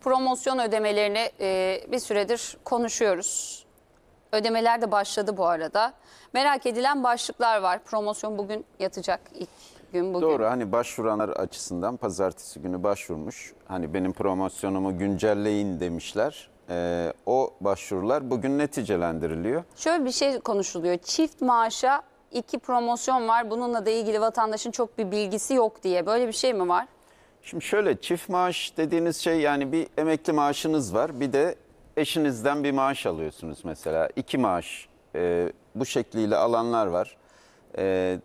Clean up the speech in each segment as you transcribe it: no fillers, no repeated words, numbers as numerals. Promosyon ödemelerini bir süredir konuşuyoruz. Ödemeler de başladı bu arada. Merak edilen başlıklar var. Promosyon bugün yatacak, ilk gün bugün. Doğru, hani başvuranlar açısından pazartesi günü başvurmuş. Hani benim promosyonumu güncelleyin demişler. O başvurular bugün neticelendiriliyor. Şöyle bir şey konuşuluyor. Çift maaşa 2 promosyon var. Bununla da ilgili vatandaşın çok bir bilgisi yok diye. Böyle bir şey mi var? Şimdi şöyle, çift maaş dediğiniz şey, yani bir emekli maaşınız var, bir de eşinizden bir maaş alıyorsunuz mesela. 2 maaş bu şekliyle alanlar var.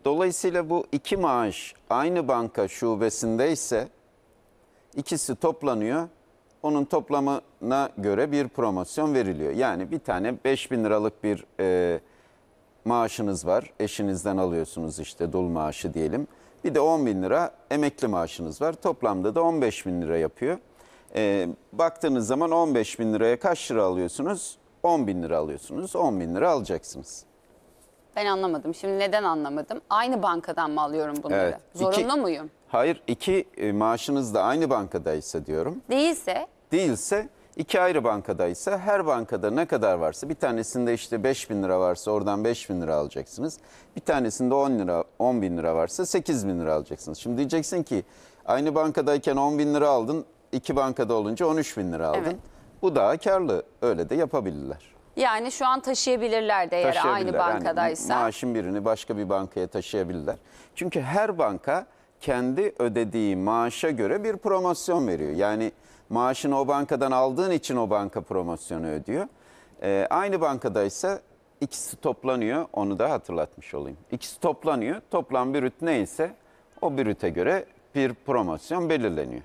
Dolayısıyla bu 2 maaş aynı banka şubesindeyse ikisi toplanıyor. Onun toplamına göre bir promosyon veriliyor. Yani bir tane 5.000 liralık bir maaşınız var. Eşinizden alıyorsunuz işte, dul maaşı diyelim. Bir de 10.000 lira emekli maaşınız var. Toplamda da 15.000 lira yapıyor. Baktığınız zaman 15.000 liraya kaç lira alıyorsunuz? 10.000 lira alıyorsunuz. 10.000 lira alacaksınız. Ben anlamadım. Şimdi neden anlamadım? Aynı bankadan mı alıyorum bunları? Evet. Zorunlu muyum? Hayır, 2 maaşınız da aynı bankadaysa diyorum. Değilse? Değilse, 2 ayrı bankadaysa her bankada ne kadar varsa, bir tanesinde işte 5.000 lira varsa oradan 5.000 lira alacaksınız. Bir tanesinde 10.000 lira varsa 8.000 lira alacaksınız. Şimdi diyeceksin ki aynı bankadayken 10.000 lira aldın, 2 bankada olunca 13.000 lira aldın. Evet. Bu daha karlı, öyle de yapabilirler. Yani şu an taşıyabilirler de eğer aynı bankadaysa. Yani maaşın birini başka bir bankaya taşıyabilirler. Çünkü her banka kendi ödediği maaşa göre bir promosyon veriyor. Yani maaşını o bankadan aldığın için o banka promosyonu ödüyor. Aynı bankadaysa ikisi toplanıyor. Onu da hatırlatmış olayım. İkisi toplanıyor. Toplam brüt neyse o brüte göre bir promosyon belirleniyor.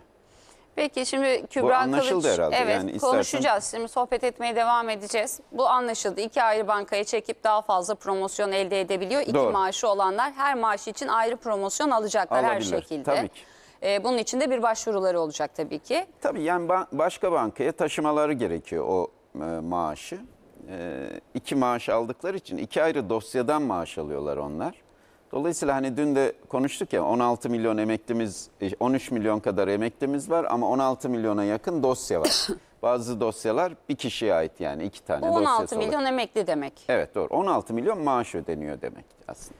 Peki şimdi Kübra Kılıç, evet, yani konuşacağız şimdi, sohbet etmeye devam edeceğiz. Bu anlaşıldı. 2 ayrı bankaya çekip daha fazla promosyon elde edebiliyor. 2 maaşı olanlar her maaşı için ayrı promosyon alacaklar her şekilde. Tabii ki. Bunun için de bir başvuruları olacak tabii ki. Tabii, yani başka bankaya taşımaları gerekiyor o maaşı. 2 maaş aldıkları için 2 ayrı dosyadan maaş alıyorlar onlar. Dolayısıyla hani dün de konuştuk ya, 16 milyon emeklimiz, 13 milyon kadar emeklimiz var ama 16 milyona yakın dosya var. Bazı dosyalar bir kişiye ait, yani 2 tane dosyası. 16 milyon emekli demek. Evet, doğru. 16 milyon maaş ödeniyor demek aslında.